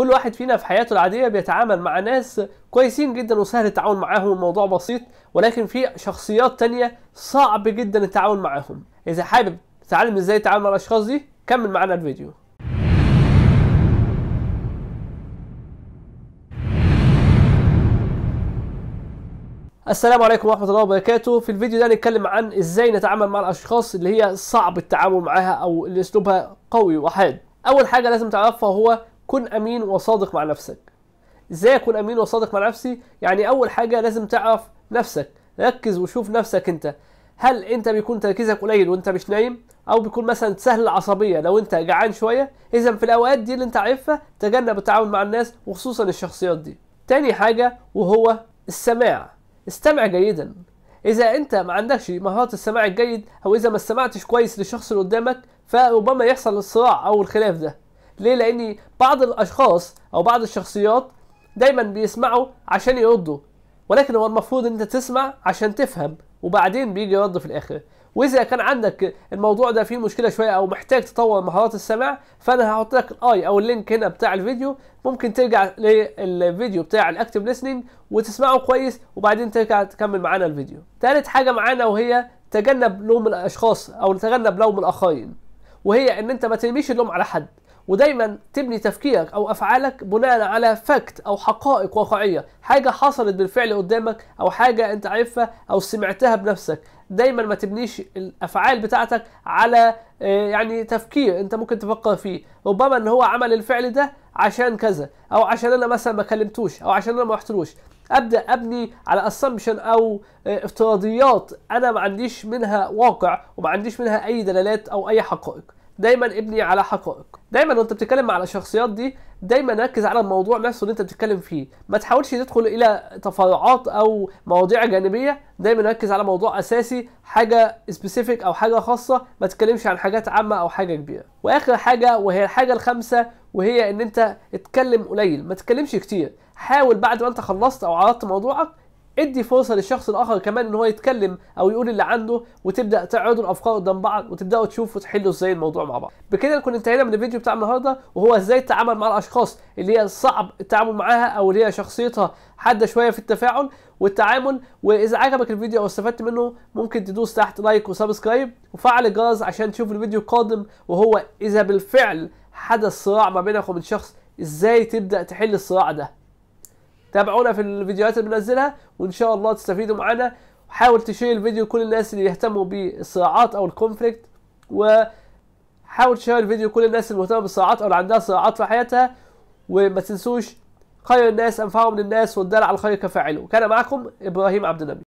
كل واحد فينا في حياته العادية بيتعامل مع ناس كويسين جدا وسهل التعاون معاهم، الموضوع بسيط، ولكن في شخصيات تانية صعب جدا التعاون معاهم. إذا حابب تتعلم ازاي تتعامل مع الأشخاص دي كمل معانا الفيديو. السلام عليكم ورحمة الله وبركاته. في الفيديو ده هنتكلم عن ازاي نتعامل مع الأشخاص اللي هي صعب التعامل معاها أو اللي أسلوبها قوي وحاد. أول حاجة لازم تعرفها هو كن أمين وصادق مع نفسك. ازاي أكون أمين وصادق مع نفسي؟ يعني أول حاجة لازم تعرف نفسك، ركز وشوف نفسك أنت، هل أنت بيكون تركيزك قليل وأنت مش نايم؟ أو بيكون مثلا سهل العصبية لو أنت جعان شوية؟ إذا في الأوقات دي اللي أنت عارفها تجنب التعامل مع الناس وخصوصا الشخصيات دي. تاني حاجة وهو السماع، استمع جيدا. إذا أنت ما عندكش مهارة السماع الجيد أو إذا ما استمعتش كويس للشخص اللي قدامك فربما يحصل الصراع أو الخلاف ده. ليه؟ لأن بعض الأشخاص أو بعض الشخصيات دايما بيسمعوا عشان يردوا، ولكن هو المفروض أن أنت تسمع عشان تفهم وبعدين بيجي رد في الآخر. وإذا كان عندك الموضوع ده فيه مشكلة شوية أو محتاج تطور مهارات السماع فأنا هحط لك الآي أو اللينك هنا بتاع الفيديو، ممكن ترجع للفيديو بتاع الأكتيف ليسنينج وتسمعه كويس وبعدين ترجع تكمل معانا الفيديو. تالت حاجة معانا وهي تجنب لوم الأشخاص أو تجنب لوم الآخرين، وهي أن أنت ما ترميش اللوم على حد، ودايما تبني تفكيرك أو أفعالك بناء على فاكت أو حقائق واقعية، حاجة حصلت بالفعل قدامك أو حاجة أنت عارفها أو سمعتها بنفسك. دايما ما تبنيش الافعال بتاعتك على يعني تفكير انت ممكن تفكر فيه، ربما ان هو عمل الفعل ده عشان كذا او عشان انا مثلا ما كلمتوش او عشان انا ما رحتلوش. ابدا ابني على اسامبشن او افتراضيات انا ما عنديش منها واقع وما عنديش منها اي دلالات او اي حقائق. دايما ابني على حقائق. دايما وانت بتتكلم مع الشخصيات دي دايما ركز على الموضوع نفسه اللي انت بتتكلم فيه، ما تحاولش تدخل الى تفرعات او مواضيع جانبيه، دايما ركز على موضوع اساسي، حاجه سبيسيفيك او حاجه خاصه، ما تتكلمش عن حاجات عامه او حاجه كبيره. واخر حاجه وهي الحاجه الخامسه وهي ان انت اتكلم قليل، ما تتكلمش كتير. حاول بعد ما انت خلصت او عرضت موضوعك ادي فرصه للشخص الاخر كمان ان هو يتكلم او يقول اللي عنده، وتبدا تعرضوا الافكار قدام بعض وتبداوا تشوفوا تحلوا ازاي الموضوع مع بعض. بكده نكون انتهينا من الفيديو بتاع النهارده وهو ازاي تتعامل مع الاشخاص اللي هي صعب التعامل معاها او اللي هي شخصيتها حاده شويه في التفاعل والتعامل. واذا عجبك الفيديو او استفدت منه ممكن تدوس تحت لايك وسبسكرايب وفعل الجرس عشان تشوف الفيديو القادم، وهو اذا بالفعل حدث صراع ما بينك وبين شخص ازاي تبدا تحل الصراع ده. تابعونا في الفيديوهات اللي بننزلها وان شاء الله تستفيدوا معانا، وحاول تشير الفيديو لكل الناس اللي يهتموا بالصراعات او الكونفليكت، وحاول تشير الفيديو لكل الناس اللي مهتمه بالصراعات او اللي عندها صراعات في حياتها. وما تنسوش خير الناس انفعهم للناس والدال على الخير كفاعله. كان معكم ابراهيم عبد النبي.